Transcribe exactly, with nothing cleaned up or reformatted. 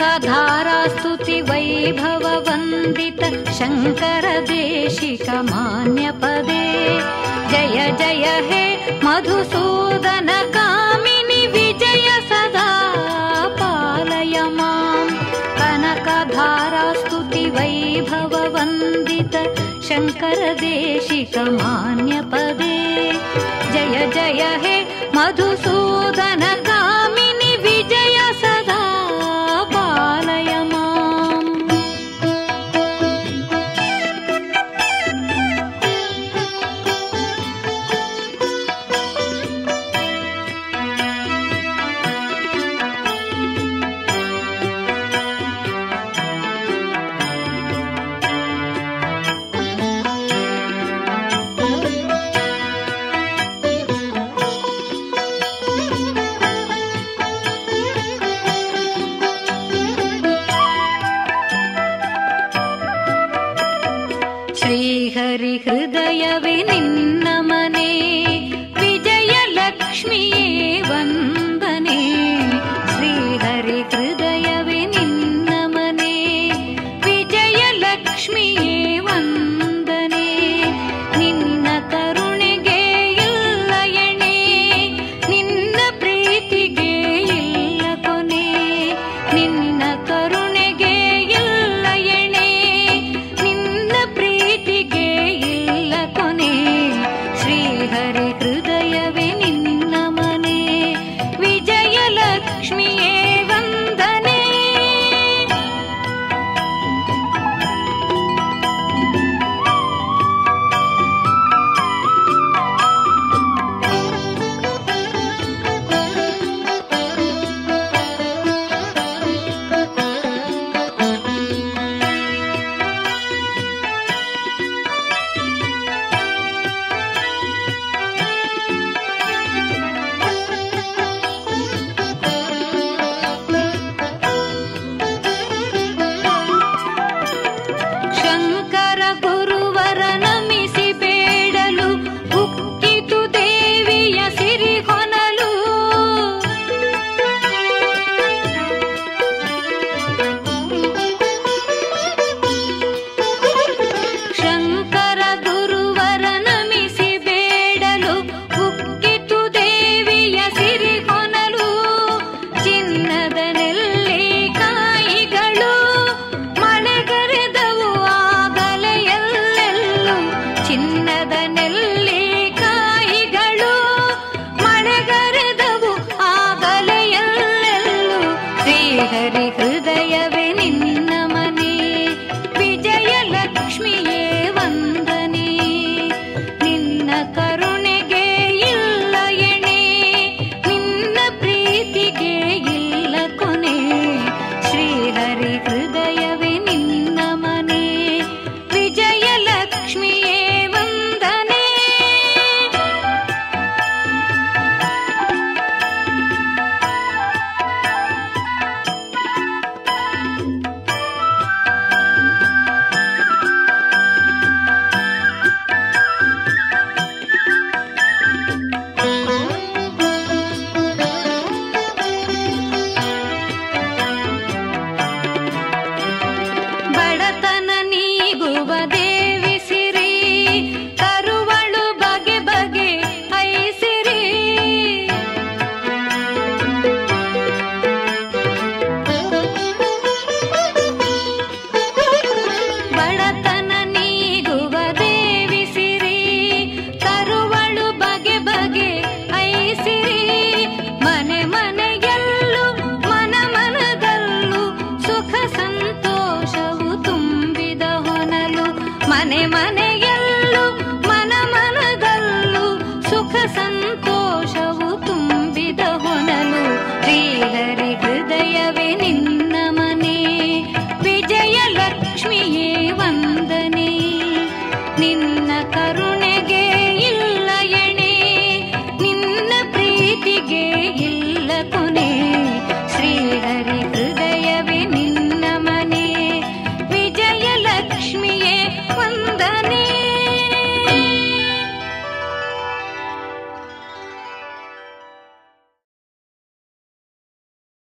धारा स्तुति वैभव वंदित शंकर देशिक मान्य पदे जय जय हे मधुसूदन कामिनि विजय सदा पालय मां कनक धारा स्तुति वैभव वंदित शंकर देशिक मान्य पदे जय जय हे मधुसूदन का